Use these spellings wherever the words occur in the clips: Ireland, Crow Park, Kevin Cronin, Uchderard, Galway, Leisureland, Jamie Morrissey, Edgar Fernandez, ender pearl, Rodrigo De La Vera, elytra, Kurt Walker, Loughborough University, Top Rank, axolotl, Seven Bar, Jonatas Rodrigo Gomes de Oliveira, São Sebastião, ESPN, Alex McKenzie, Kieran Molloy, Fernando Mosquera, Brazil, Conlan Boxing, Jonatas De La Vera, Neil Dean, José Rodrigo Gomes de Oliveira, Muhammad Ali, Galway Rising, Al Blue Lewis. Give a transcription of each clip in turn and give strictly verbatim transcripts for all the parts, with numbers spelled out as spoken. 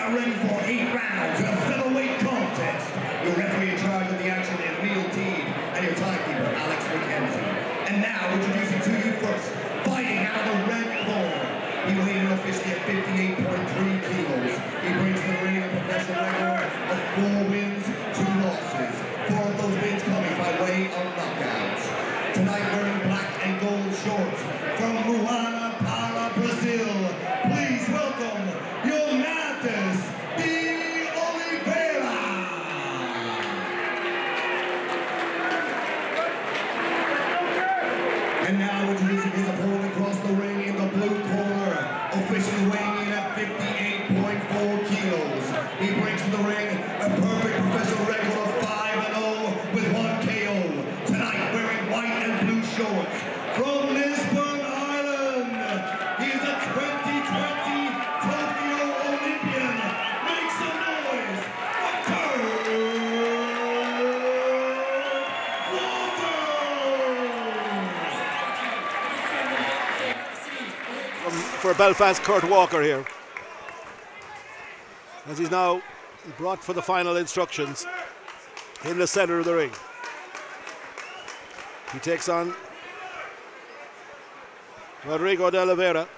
are ready for eight rounds in a featherweight contest. Your referee in charge of the action is Neil Dean, and your timekeeper, Alex McKenzie. And now, introducing to you first, fighting out of the red corner. He weighed in officially at fifty-eight point three kilos. He brings to the ring a professional record of four wins, two losses. Four of those wins coming by way of knockouts. Tonight, wearing black and gold shorts from Muhammad Ali. For Belfast, Kurt Walker here, as he's now brought for the final instructions in the centre of the ring. He takes on Rodrigo De La Vera.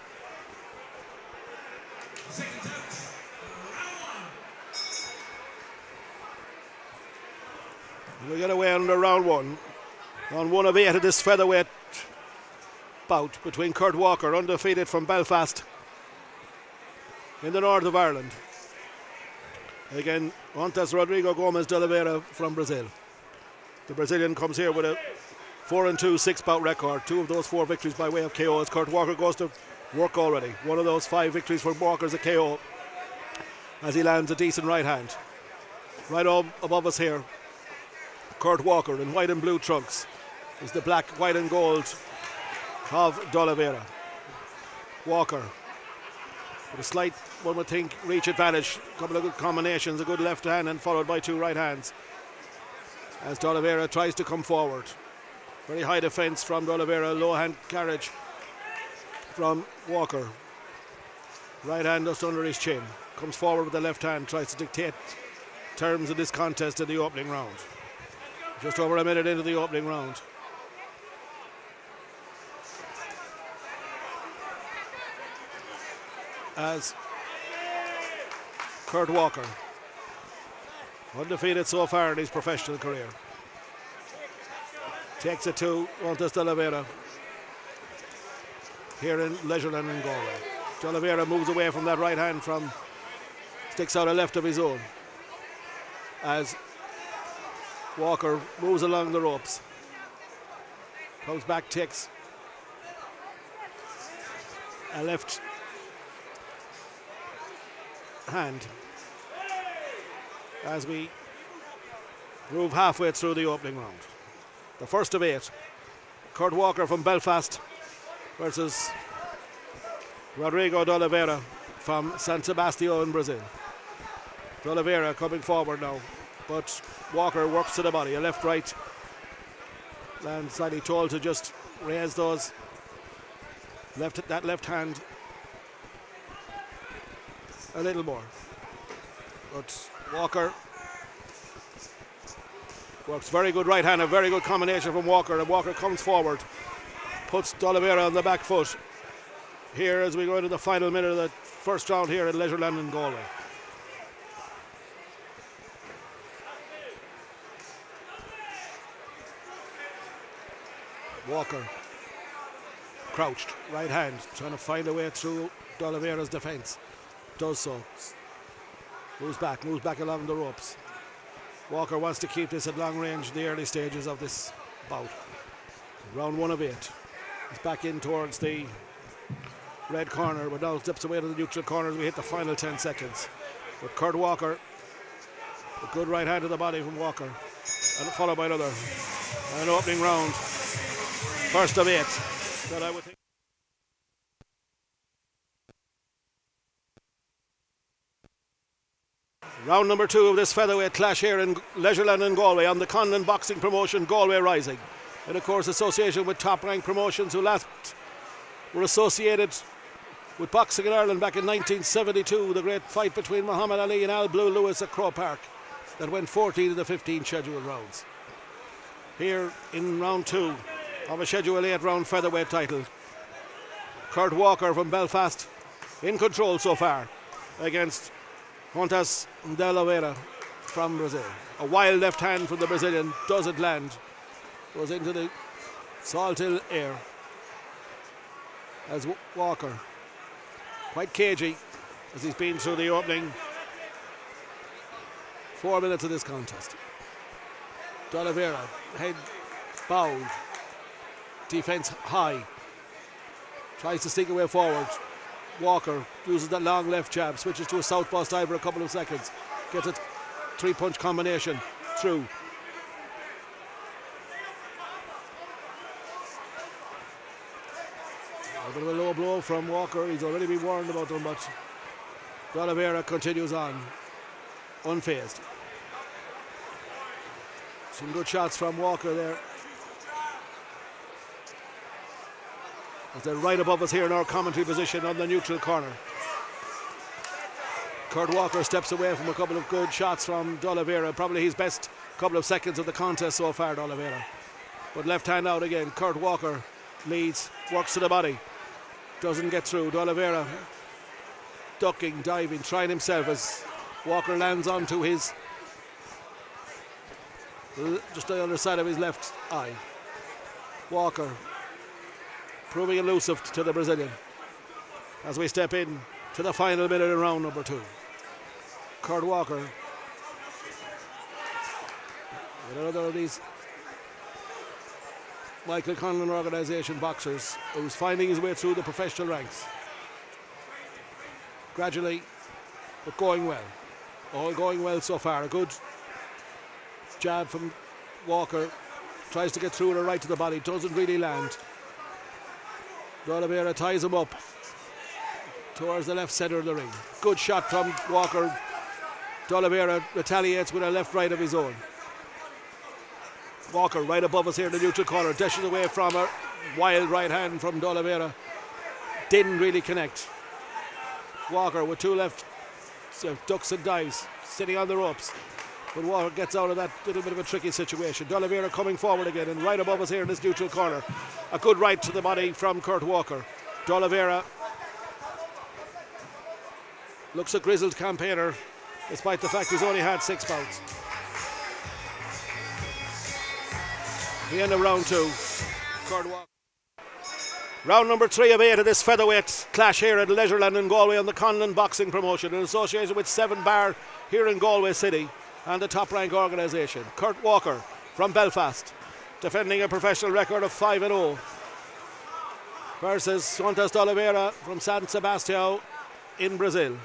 We get away under round one, round one of eight of this featherweight bout between Kurt Walker, undefeated from Belfast in the north of Ireland, again Jonatas Rodrigo Gomes de Oliveira from Brazil. The Brazilian comes here with a four and two six bout record, two of those four victories by way of K O, as Kurt Walker goes to work already. One of those five victories for Walker is a K O, as he lands a decent right hand. Right up above us here, Kurt Walker in white and blue trunks is the black, white and gold of De La Vera. Walker with a slight, one would think, reach advantage. A couple of good combinations, a good left hand and followed by two right hands, as De La Vera tries to come forward. Very high defence from De La Vera, low hand carriage from Walker. Right hand just under his chin. Comes forward with the left hand, tries to dictate terms of this contest in the opening round. Just over a minute into the opening round. As Kurt Walker, undefeated so far in his professional career, takes it to Jonatas De La Vera here in Leisurland in Galway. De La Vera moves away from that right hand, from sticks out a left of his own, as Walker moves along the ropes, comes back, takes a left hand as we move halfway through the opening round. The first of eight, Kurt Walker from Belfast versus Rodrigo De La Vera from São Sebastião in Brazil. De La Vera coming forward now, but Walker works to the body, a left right, and slightly told to just raise those left, that left hand a little more. But Walker works very good right hand, a very good combination from Walker, and Walker comes forward, puts De La Vera on the back foot here as we go into the final minute of the first round here in Leisurland in Galway. Walker crouched, right hand, trying to find a way through De La Vera's defence. Does so. Moves back, moves back along the ropes. Walker wants to keep this at long range in the early stages of this bout. Round one of eight. He's back in towards the red corner, but now steps away to the neutral corner as we hit the final ten seconds. But Kurt Walker, a good right hand to the body from Walker, and followed by another. An opening round, first of eight, that I would think. Round number two of this featherweight clash here in Leisurland in Galway on the Conlan Boxing promotion, Galway Rising. And of course, association with Top Rank Promotions, who last were associated with boxing in Ireland back in nineteen seventy-two, the great fight between Muhammad Ali and Al Blue Lewis at Crow Park that went fourteen of the fifteen scheduled rounds. Here in round two of a scheduled eight round featherweight title, Kurt Walker from Belfast in control so far against Jonatas De La Vera from Brazil. A wild left hand from the Brazilian doesn't land, goes into the salted air as Walker, quite cagey as he's been through the opening four minutes of this contest. De La Vera, head bowed, defense high, tries to sneak away forward. Walker uses that long left jab, switches to a southpaw style for a couple of seconds, gets a three punch combination through. A bit of a low blow from Walker. He's already been warned about them, but De La Vera continues on, unfazed. Some good shots from Walker there, as they're right above us here in our commentary position on the neutral corner. Kurt Walker steps away from a couple of good shots from De La Vera, probably his best couple of seconds of the contest so far, De La Vera. But left hand out again. Kurt Walker leads, works to the body, doesn't get through. De La Vera ducking, diving, trying himself as Walker lands onto his, just the other side of his left eye. Walker proving elusive to the Brazilian as we step in to the final minute in round number two. Kurt Walker with another of these Michael Conlan organisation boxers who's finding his way through the professional ranks gradually, but going well. All going well so far. A good jab from Walker, tries to get through with a right to the body, doesn't really land. De La Vera ties him up towards the left centre of the ring. Good shot from Walker. De La Vera retaliates with a left right of his own. Walker right above us here in the neutral corner, dashes away from a wild right hand from De La Vera. Didn't really connect. Walker with two left, so ducks and dives, sitting on the ropes. But Walker gets out of that little bit of a tricky situation. De La Vera coming forward again, and right above us here in this neutral corner. A good right to the body from Kurt Walker. De La Vera looks a grizzled campaigner, despite the fact he's only had six bouts. The end of round two. Kurt Walker. Round number three of eight of this featherweight clash here at Leisureland in Galway on the Conlan Boxing promotion, in association with Seven Bar here in Galway City and the Top Rank organisation. Kurt Walker from Belfast, defending a professional record of five and oh, versus Jonatas De Oliveira from São Sebastião in Brazil.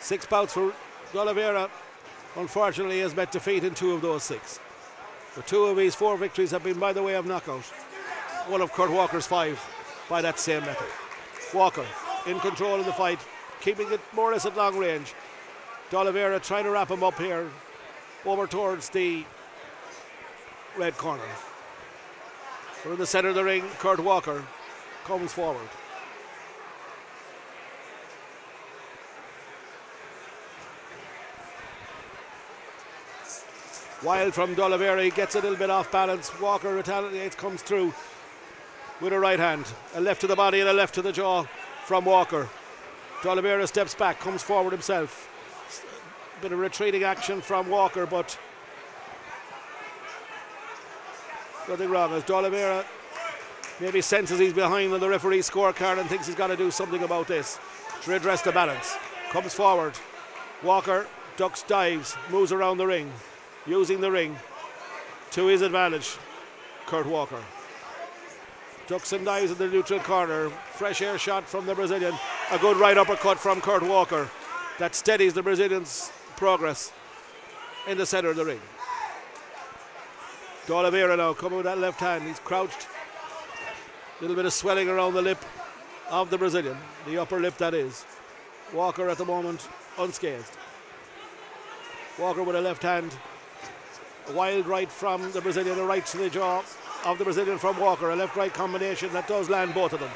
Six bouts for De Oliveira. Unfortunately, has met defeat in two of those six. But two of his four victories have been by the way of knockout. One of Kurt Walker's five by that same method. Walker in control of the fight, keeping it more or less at long range. De Oliveira trying to wrap him up here over towards the red corner. We're in the centre of the ring. Kurt Walker comes forward. Wild from De Oliveira, he gets a little bit off balance. Walker retaliates, comes through with a right hand. A left to the body and a left to the jaw from Walker. De Oliveira steps back, comes forward himself. Bit of retreating action from Walker, but nothing wrong, as De Oliveira maybe senses he's behind on the referee's scorecard and thinks he's got to do something about this to redress the balance. Comes forward. Walker ducks, dives, moves around the ring, using the ring to his advantage. Kurt Walker ducks and dives in the neutral corner. Fresh air shot from the Brazilian. A good right uppercut from Kurt Walker that steadies the Brazilian's progress in the centre of the ring. De Oliveira now coming with that left hand. He's crouched. A little bit of swelling around the lip of the Brazilian, the upper lip that is. Walker at the moment unscathed. Walker with a left hand. A wild right from the Brazilian, a right to the jaw of the Brazilian from Walker. A left-right combination that does land both of them.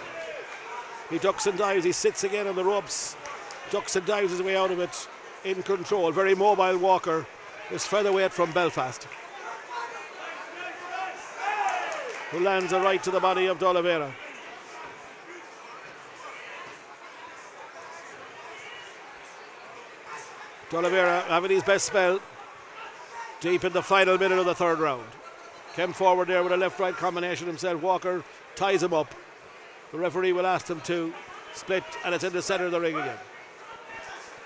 He ducks and dives. He sits again on the ropes. Ducks and dives his way out of it. In control. Very mobile Walker. This featherweight from Belfast, who lands a right to the body of De Oliveira. De Oliveira having his best spell deep in the final minute of the third round. Came forward there with a left-right combination himself. Walker ties him up. The referee will ask them to split, and it's in the centre of the ring again.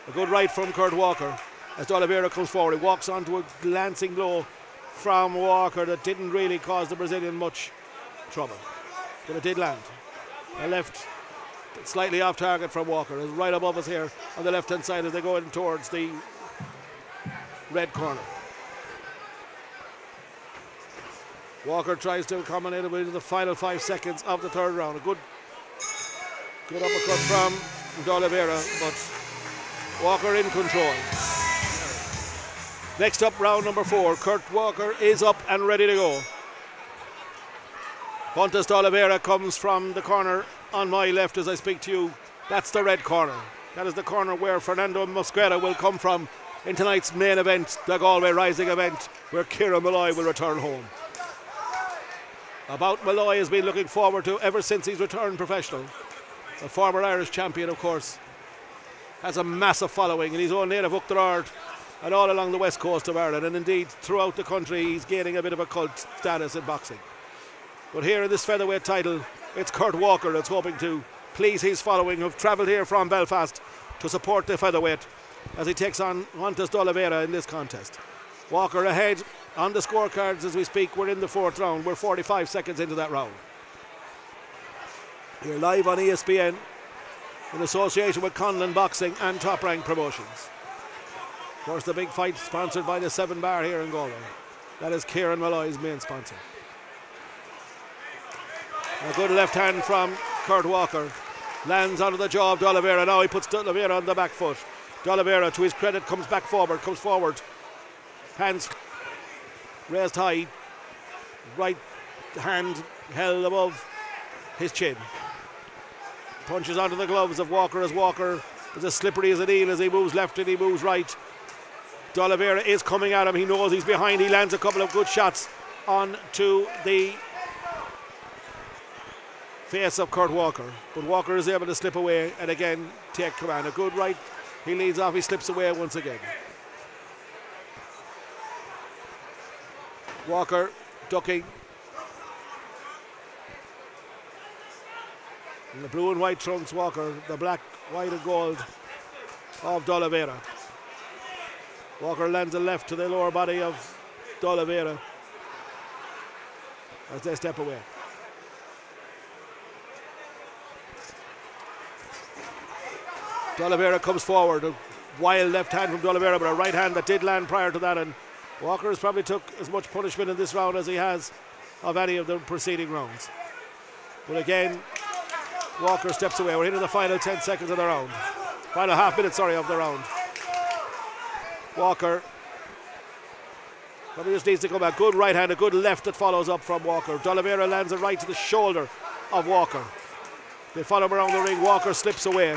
A good right from Kurt Walker as De Oliveira comes forward. He walks onto a glancing blow from Walker that didn't really cause the Brazilian much trouble, but it did land. A left slightly off target from Walker. It's right above us here on the left-hand side as they go in towards the red corner. Walker tries to accommodate it within the final five seconds of the third round. A good, good uppercut from De Oliveira, but Walker in control. Next up, round number four. Kurt Walker is up and ready to go. Jonatas De Oliveira comes from the corner on my left as I speak to you. That's the red corner. That is the corner where Fernando Mosquera will come from in tonight's main event, the Galway Rising event, where Kieran Molloy will return home. About Molloy has been looking forward to ever since he's returned professional. A former Irish champion, of course. Has a massive following in his own native Uchderard and all along the west coast of Ireland, and indeed throughout the country. He's gaining a bit of a cult status in boxing, but here in this featherweight title it's Kurt Walker that's hoping to please his following, who've travelled here from Belfast to support the featherweight as he takes on Jonatas De Oliveira in this contest. Walker ahead on the scorecards as we speak. We're in the fourth round. We're forty-five seconds into that round. You're live on E S P N in association with Conlan Boxing and Top Rank Promotions. Of course, the big fight sponsored by the Seven Bar here in Galway. That is Kieran Molloy's main sponsor. A good left hand from Kurt Walker. Lands onto the jaw of De Oliveira. Now he puts De Oliveira on the back foot. De Oliveira, to his credit, comes back forward, comes forward. Hands raised high. Right hand held above his chin. Punches onto the gloves of Walker as Walker is as slippery as an eel as he moves left and he moves right. De Oliveira is coming at him. He knows he's behind. He lands a couple of good shots onto the face of Kurt Walker. But Walker is able to slip away and again take command. A good right. He leads off. He slips away once again. Walker ducking. In the blue and white trunks, Walker, the black, white and gold of De Oliveira. Walker lands a left to the lower body of De Oliveira as they step away. De Oliveira comes forward, a wild left hand from De Oliveira, but a right hand that did land prior to that, and Walker has probably took as much punishment in this round as he has of any of the preceding rounds. But again, Walker steps away. We're into the final ten seconds of the round. Final half minute, sorry, of the round. Walker probably just needs to come back. Good right hand, a good left that follows up from Walker. De Oliveira lands a right to the shoulder of Walker. They follow him around the ring. Walker slips away.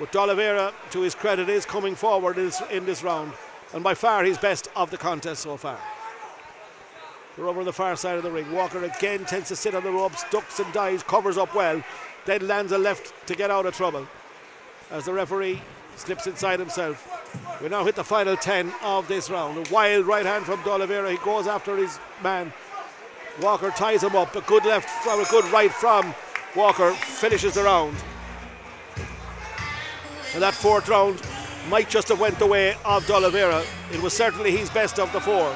But De Oliveira, to his credit, is coming forward in this round. And by far, he's best of the contest so far. We're over on the far side of the ring. Walker again tends to sit on the ropes, ducks and dives, covers up well. Then lands a left to get out of trouble as the referee slips inside himself. We now hit the final ten of this round. A wild right hand from De Oliveira. He goes after his man. Walker ties him up. A good left from a good right from Walker finishes the round. And that fourth round might just have went the way of De Oliveira. It was certainly his best of the four.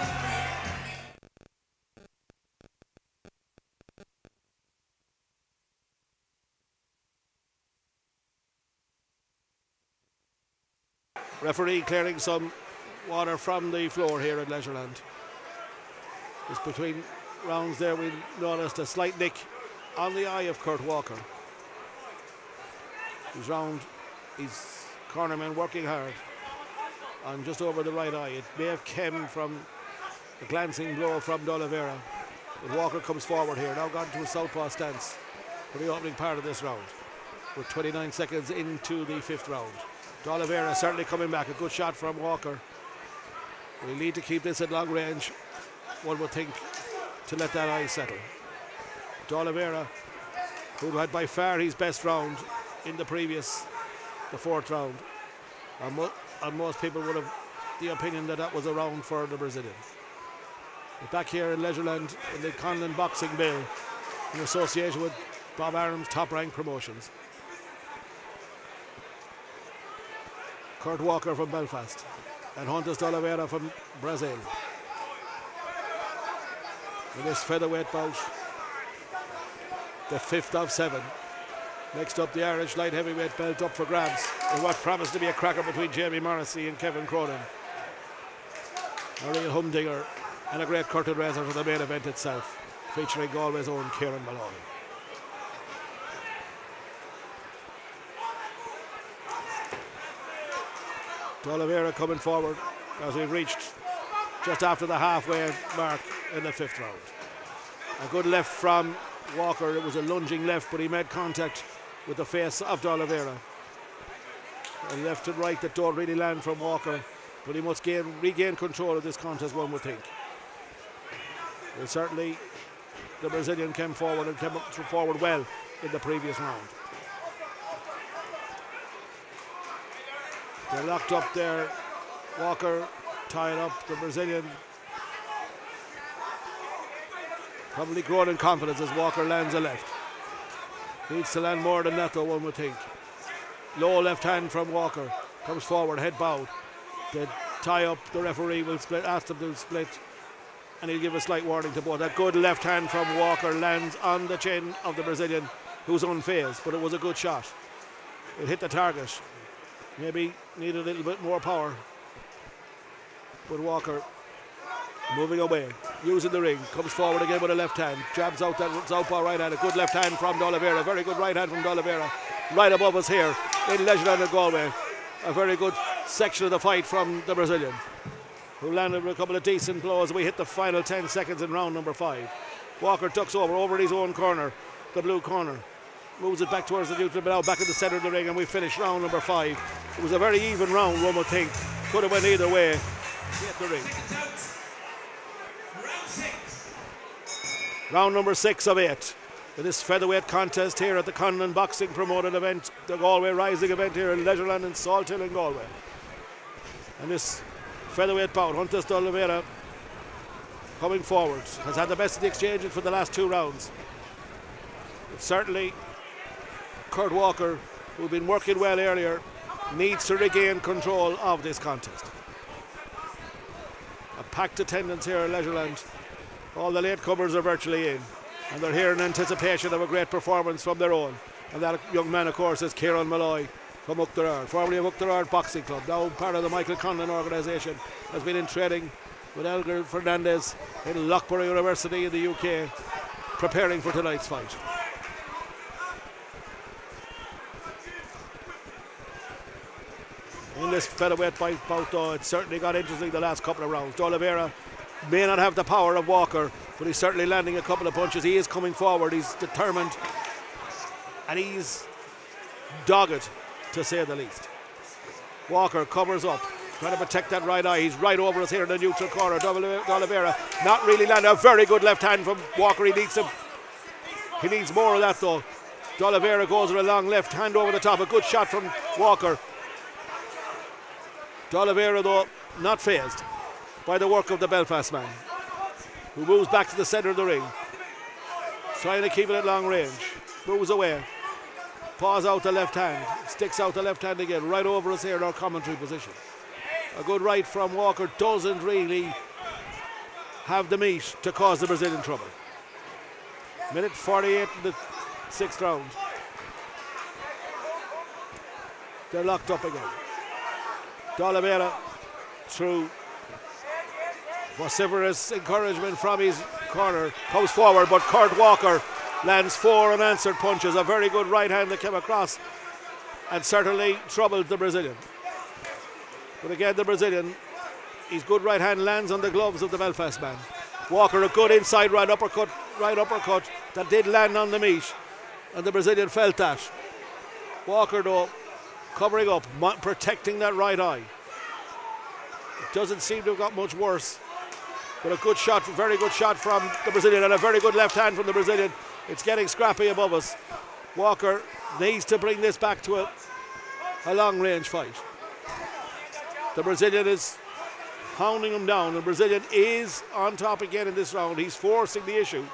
Referee clearing some water from the floor here at Leisureland. Just between rounds there we noticed a slight nick on the eye of Kurt Walker. He's round, his cornerman working hard on just over the right eye. It may have come from the glancing blow from De Oliveira. But Walker comes forward here, now gone to a southpaw stance for the opening part of this round. We're twenty-nine seconds into the fifth round. De Oliveira certainly coming back. A good shot from Walker. We need to keep this at long range, one would think, to let that eye settle. De Oliveira, who had by far his best round in the previous, the fourth round. And, mo and most people would have the opinion that that was a round for the Brazilian. But back here in Leisureland, in the Conlan Boxing Bill, in association with Bob Aram's Top Rank Promotions. Kurt Walker from Belfast and Jonatas De La Vera from Brazil. In this featherweight bout, the fifth of seven. Next up, the Irish light heavyweight belt up for grabs in what promised to be a cracker between Jamie Morrissey and Kevin Cronin. A real humdinger and a great curtain raiser for the main event itself, featuring Galway's own Kieran Molloy. De Oliveira coming forward as we've reached just after the halfway mark in the fifth round. A good left from Walker. It was a lunging left, but he made contact with the face of De Oliveira. A left and right that don't really land from Walker, but he must gain, regain control of this contest, one would think. And certainly the Brazilian came forward and came forward well in the previous round. They're locked up there. Walker tied up. The Brazilian probably growing in confidence as Walker lands a left. Needs to land more than that though, one would think. Low left hand from Walker. Comes forward, head bowed. They tie up. The referee will split, ask them to split, and he'll give a slight warning to both. That good left hand from Walker lands on the chin of the Brazilian, who's unfazed, but it was a good shot. It hit the target. Maybe needed a little bit more power. But Walker moving away, using the ring, comes forward again with a left hand, jabs out that southpaw right hand. A good left hand from De Oliveira, very good right hand from De Oliveira, right above us here in Leisureland and Galway. A very good section of the fight from the Brazilian, who landed with a couple of decent blows. We hit the final ten seconds in round number five. Walker ducks over, over in his own corner, the blue corner. Moves it back towards the neutral, but now back in the centre of the ring, and we finish round number five. It was a very even round, one would think. Could have went either way. Get the ring. Round six. Round number six of eight. In this featherweight contest here at the Conlan Boxing promoted event, the Galway Rising event here in Leisureland and Salt Hill in Galway. And this featherweight bout, Jonatas De Oliveira coming forward, has had the best of the exchanges for the last two rounds. But certainly Kurt Walker, who'd been working well earlier, needs to regain control of this contest. A packed attendance here in Leisureland. All the latecomers are virtually in, and they're here in anticipation of a great performance from their own. And that young man, of course, is Kieran Molloy from Uchderard, formerly of Uchderard Boxing Club, now part of the Michael Conlan organisation, has been in training with Edgar Fernandez in Loughborough University in the U K, preparing for tonight's fight. In this featherweight bout, though, it certainly got interesting the last couple of rounds. De Oliveira may not have the power of Walker, but he's certainly landing a couple of punches. He is coming forward, he's determined, and he's dogged, to say the least. Walker covers up, trying to protect that right eye. He's right over us here in the neutral corner. De Oliveira not really landing. A very good left hand from Walker. He needs him. He needs more of that, though. De Oliveira goes with a long left hand over the top. A good shot from Walker. De Oliveira, though, not fazed by the work of the Belfast man, who moves back to the centre of the ring, trying to keep it at long range. Moves away, paws out the left hand, sticks out the left hand again, right over us here in our commentary position. A good right from Walker doesn't really have the meat to cause the Brazilian trouble. Minute forty-eight in the sixth round. They're locked up again. De Oliveira, through vociferous encouragement from his corner, comes forward, but Kurt Walker lands four unanswered punches. A very good right hand that came across and certainly troubled the Brazilian. But again, the Brazilian, his good right hand lands on the gloves of the Belfast man. Walker, a good inside right uppercut, right uppercut that did land on the meat, and the Brazilian felt that. Walker, though, covering up, protecting that right eye. It doesn't seem to have got much worse. But a good shot, very good shot from the Brazilian, and a very good left hand from the Brazilian. It's getting scrappy above us. Walker needs to bring this back to a, a long-range fight. The Brazilian is hounding him down. The Brazilian is on top again in this round. He's forcing the issue.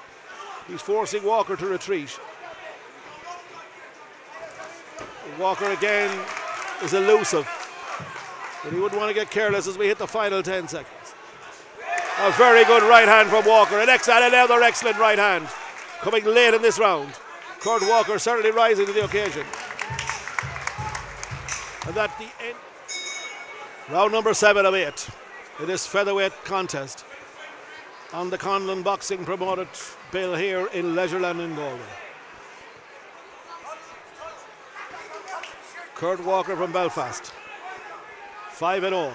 He's forcing Walker to retreat. Walker again is elusive. But he wouldn't want to get careless as we hit the final ten seconds. A very good right hand from Walker. An ex another excellent right hand coming late in this round. Kurt Walker certainly rising to the occasion. And at the end, round number seven of eight in this featherweight contest on the Conlan Boxing promoted bill here in Leisureland in Galway. Kurt Walker from Belfast, five and oh.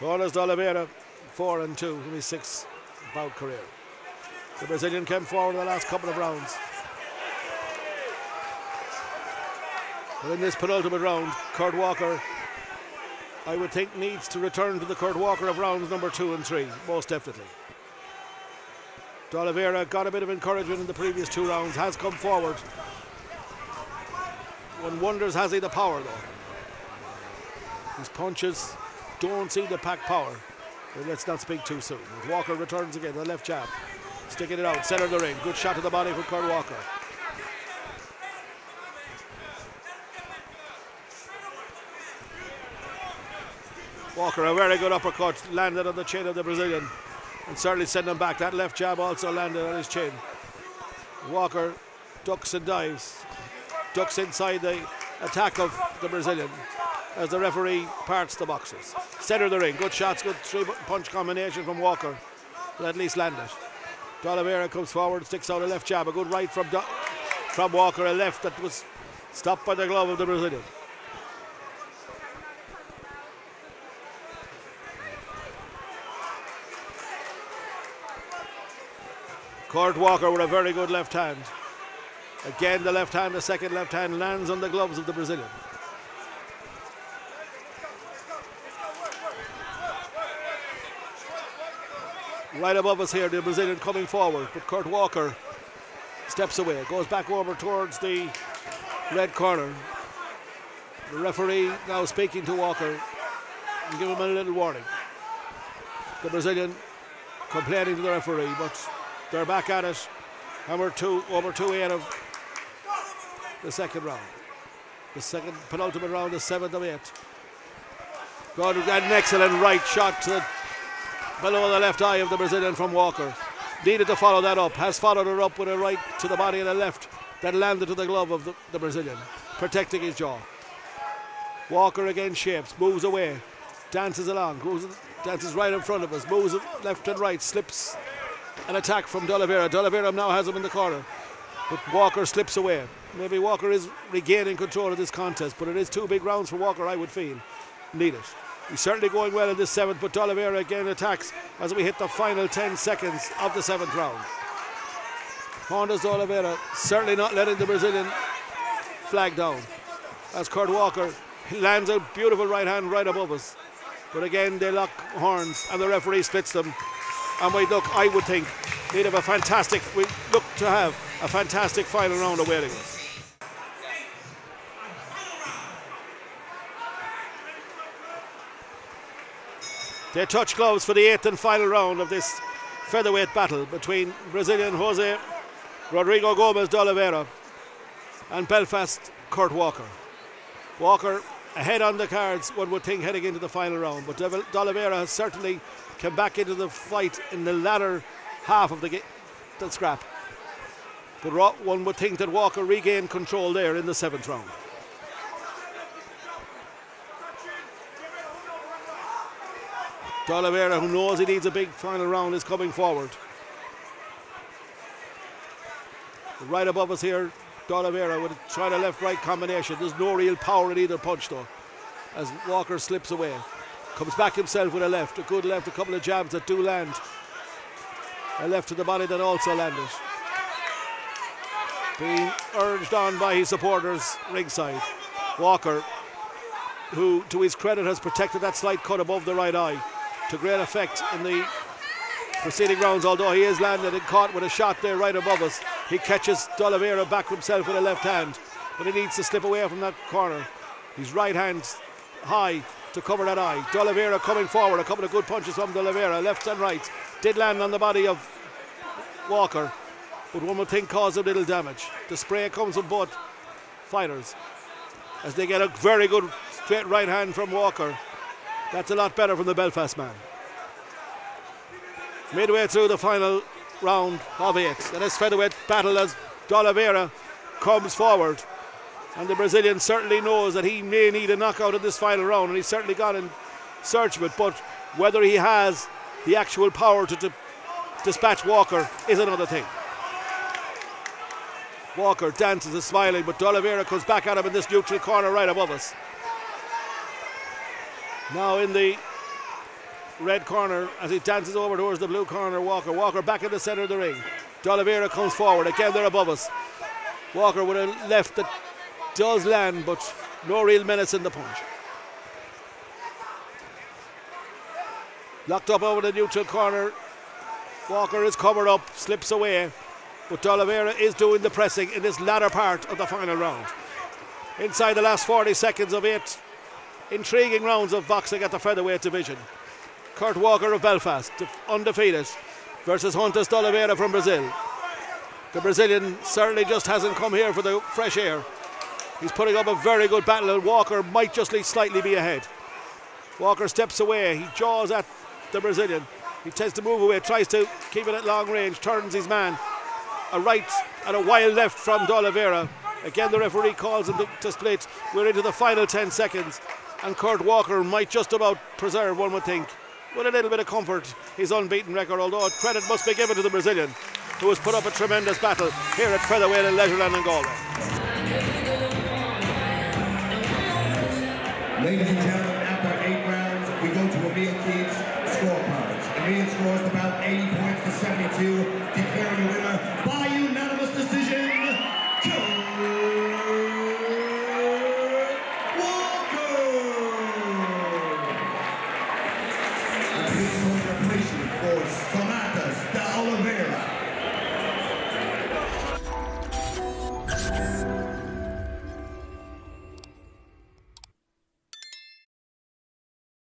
Jonatas De La Vera, four and two in his sixth bout career. The Brazilian came forward in the last couple of rounds. But in this penultimate round, Kurt Walker, I would think, needs to return to the Kurt Walker of rounds number two and three, most definitely. De La Vera got a bit of encouragement in the previous two rounds, has come forward. One wonders, has he the power, though? His punches don't seem to pack power. But let's not speak too soon. Walker returns again, the left jab. Sticking it out, center of the ring. Good shot to the body from Kurt Walker. Walker, a very good uppercut, landed on the chin of the Brazilian and certainly sent him back. That left jab also landed on his chin. Walker ducks and dives, ducks inside the attack of the Brazilian as the referee parts the boxes. Center of the ring, good shots, good three-punch combination from Walker, but at least landed. De La Vera comes forward, sticks out a left jab, a good right from, Do from Walker, a left that was stopped by the glove of the Brazilian. Kurt Walker with a very good left hand. Again, the left hand, the second left hand lands on the gloves of the Brazilian. Right above us here, the Brazilian coming forward, but Kurt Walker steps away, goes back over towards the red corner. The referee now speaking to Walker and give him a little warning. The Brazilian complaining to the referee, but they're back at it, and we're two, over two eight of the second round. The second penultimate round is seventh of eight. Got an excellent right shot to the, below the left eye of the Brazilian from Walker. Needed to follow that up, has followed her up with a right to the body and a left that landed to the glove of the, the Brazilian, protecting his jaw. Walker again shapes, moves away, dances along, goes, dances right in front of us, moves left and right, slips. An attack from De La Vera. De La Vera now has him in the corner, but Walker slips away. Maybe Walker is regaining control of this contest, but it is two big rounds for Walker, I would feel. Need it. He's certainly going well in this seventh, but De La Vera again attacks as we hit the final ten seconds of the seventh round. Jonatas De La Vera certainly not letting the Brazilian flag down, as Kurt Walker lands a beautiful right hand right above us. But again, they lock horns and the referee splits them. And we look, I would think, they'd have a fantastic, we look to have a fantastic final round awaiting us. They touch gloves for the eighth and final round of this featherweight battle between Brazilian José Rodrigo Gomes de Oliveira and Belfast Kurt Walker. Walker ahead on the cards, one would think, heading into the final round, but De Oliveira has certainly come back into the fight in the latter half of the, the scrap. But one would think that Walker regained control there in the seventh round. De Oliveira, who knows he needs a big final round, is coming forward. Right above us here, De Oliveira with trying a left-right combination. There's no real power in either punch, though, as Walker slips away. Comes back himself with a left, a good left, a couple of jabs that do land. A left to the body that also landed. Being urged on by his supporters ringside. Walker, who, to his credit, has protected that slight cut above the right eye to great effect in the proceeding rounds, although he is landed and caught with a shot there right above us. He catches De La Vera back himself with a left hand, but he needs to slip away from that corner. His right hand high to cover that eye. De La Vera coming forward, a couple of good punches from De La Vera, left and right. Did land on the body of Walker, but one would think caused a little damage. The spray comes from both fighters as they get a very good straight right hand from Walker. That's a lot better from the Belfast man. Midway through the final round of eight, and this featherweight battle as De La Vera comes forward, and the Brazilian certainly knows that he may need a knockout in this final round, and he's certainly gone in search of it, but whether he has the actual power to, to dispatch Walker is another thing. Walker dances and smiling, but De La Vera comes back at him in this neutral corner right above us. Now in the red corner, as he dances over towards the blue corner, Walker. Walker back in the centre of the ring. De La Vera comes forward. Again, they're above us. Walker with a left that does land, but no real menace in the punch. Locked up over the neutral corner. Walker is covered up, slips away, but De La Vera is doing the pressing in this latter part of the final round. Inside the last forty seconds of eight intriguing rounds of boxing at the featherweight division. Kurt Walker of Belfast, undefeated, versus Jonatas De La Vera from Brazil. The Brazilian certainly just hasn't come here for the fresh air. He's putting up a very good battle, and Walker might just slightly be ahead. Walker steps away, he jaws at the Brazilian. He tends to move away, tries to keep it at long range, turns his man. A right and a wild left from De La Vera. Again, the referee calls him to, to split. We're into the final ten seconds, and Kurt Walker might just about preserve, one would think, with a little bit of comfort, his unbeaten record, although credit must be given to the Brazilian, who has put up a tremendous battle here at featherweight in Leisurland and Galway. Ladies and gentlemen.